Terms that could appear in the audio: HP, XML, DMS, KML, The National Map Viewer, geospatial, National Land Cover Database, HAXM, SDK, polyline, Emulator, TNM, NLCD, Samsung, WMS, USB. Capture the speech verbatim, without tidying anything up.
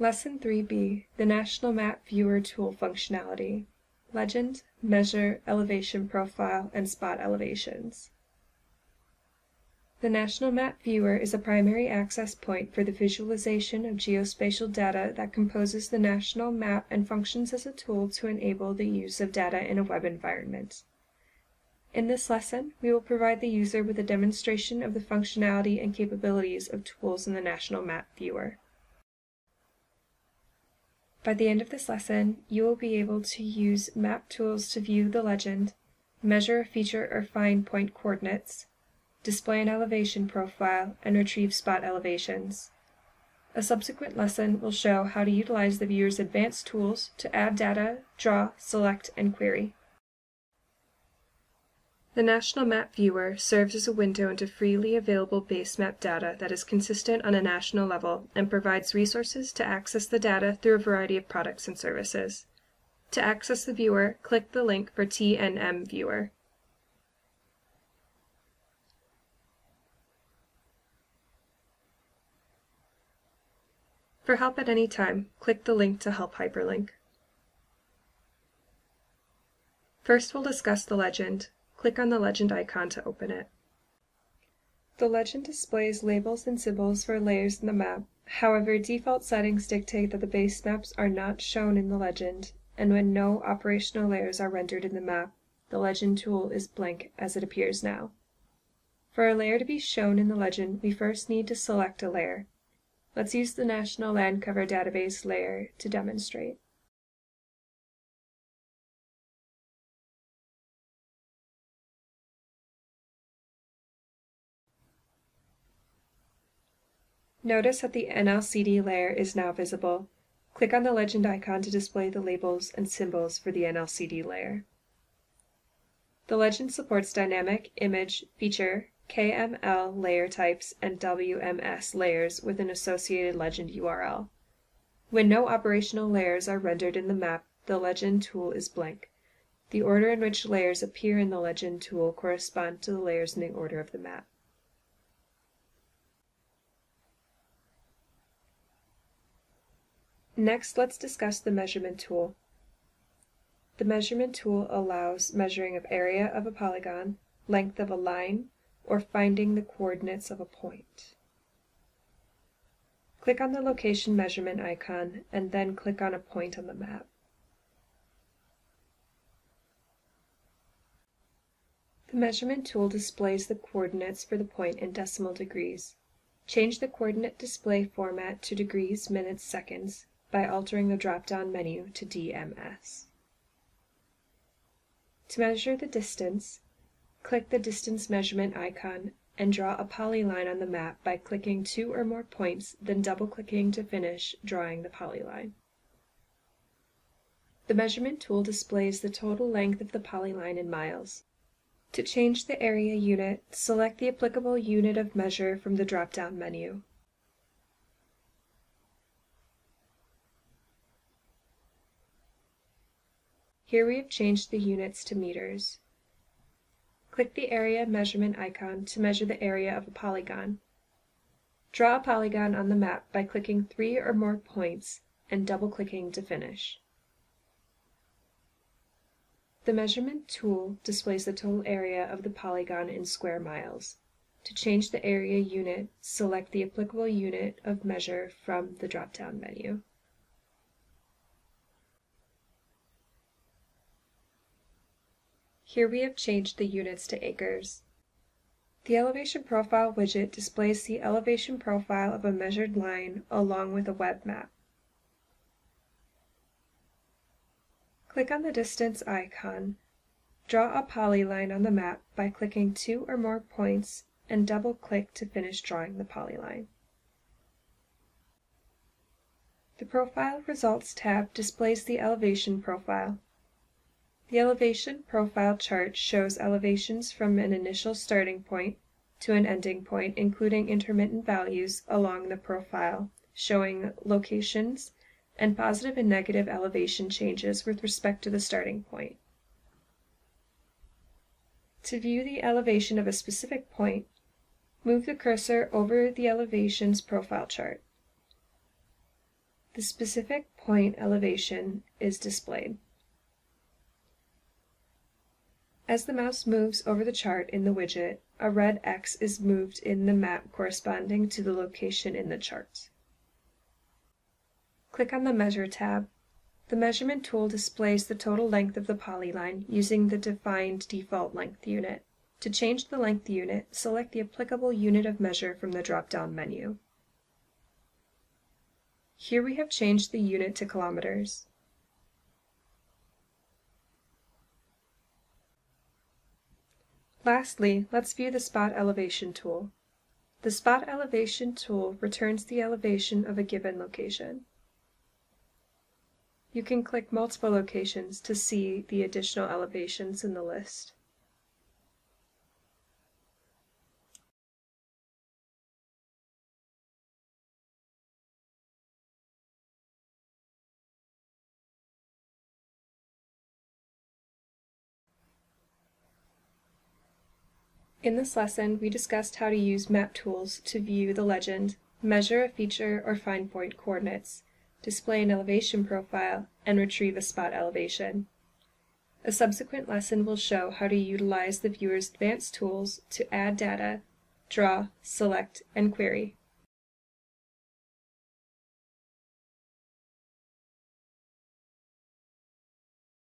Lesson three B, the National Map Viewer Tool Functionality, Legend, Measure, Elevation Profile, and Spot Elevations. The National Map Viewer is a primary access point for the visualization of geospatial data that composes the national map and functions as a tool to enable the use of data in a web environment. In this lesson, we will provide the user with a demonstration of the functionality and capabilities of tools in the National Map Viewer. By the end of this lesson, you will be able to use map tools to view the legend, measure a feature or find point coordinates, display an elevation profile, and retrieve spot elevations. A subsequent lesson will show how to utilize the viewer's advanced tools to add data, draw, select, and query. The National Map Viewer serves as a window into freely available base map data that is consistent on a national level and provides resources to access the data through a variety of products and services. To access the viewer, click the link for T N M Viewer. For help at any time, click the link to Help Hyperlink. First, we'll discuss the legend. Click on the legend icon to open it. The legend displays labels and symbols for layers in the map. However, default settings dictate that the base maps are not shown in the legend, and when no operational layers are rendered in the map, the legend tool is blank as it appears now. For a layer to be shown in the legend, we first need to select a layer. Let's use the National Land Cover Database layer to demonstrate. Notice that the N L C D layer is now visible. Click on the legend icon to display the labels and symbols for the N L C D layer. The legend supports dynamic, image, feature, K M L layer types, and W M S layers with an associated legend U R L. When no operational layers are rendered in the map, the legend tool is blank. The order in which layers appear in the legend tool correspond to the layers in the order of the map. Next, let's discuss the measurement tool. The measurement tool allows measuring of area of a polygon, length of a line, or finding the coordinates of a point. Click on the location measurement icon and then click on a point on the map. The measurement tool displays the coordinates for the point in decimal degrees. Change the coordinate display format to degrees, minutes, seconds, by altering the drop-down menu to D M S. To measure the distance, click the distance measurement icon and draw a polyline on the map by clicking two or more points, then double-clicking to finish drawing the polyline. The measurement tool displays the total length of the polyline in miles. To change the area unit, select the applicable unit of measure from the drop-down menu. Here we have changed the units to meters. Click the area measurement icon to measure the area of a polygon. Draw a polygon on the map by clicking three or more points and double-clicking to finish. The measurement tool displays the total area of the polygon in square miles. To change the area unit, select the applicable unit of measure from the drop-down menu. Here we have changed the units to acres. The elevation profile widget displays the elevation profile of a measured line along with a web map. Click on the distance icon. Draw a polyline on the map by clicking two or more points and double-click to finish drawing the polyline. The Profile Results tab displays the elevation profile. The elevation profile chart shows elevations from an initial starting point to an ending point, including intermittent values along the profile, showing locations and positive and negative elevation changes with respect to the starting point. To view the elevation of a specific point, move the cursor over the elevations profile chart. The the specific point elevation is displayed. As the mouse moves over the chart in the widget, a red X is moved in the map corresponding to the location in the chart. Click on the Measure tab. The measurement tool displays the total length of the polyline using the defined default length unit. To change the length unit, select the applicable unit of measure from the drop-down menu. Here we have changed the unit to kilometers. Lastly, let's view the Spot Elevation tool. The Spot Elevation tool returns the elevation of a given location. You can click multiple locations to see the additional elevations in the list. In this lesson, we discussed how to use map tools to view the legend, measure a feature or find point coordinates, display an elevation profile, and retrieve a spot elevation. A subsequent lesson will show how to utilize the viewer's advanced tools to add data, draw, select, and query.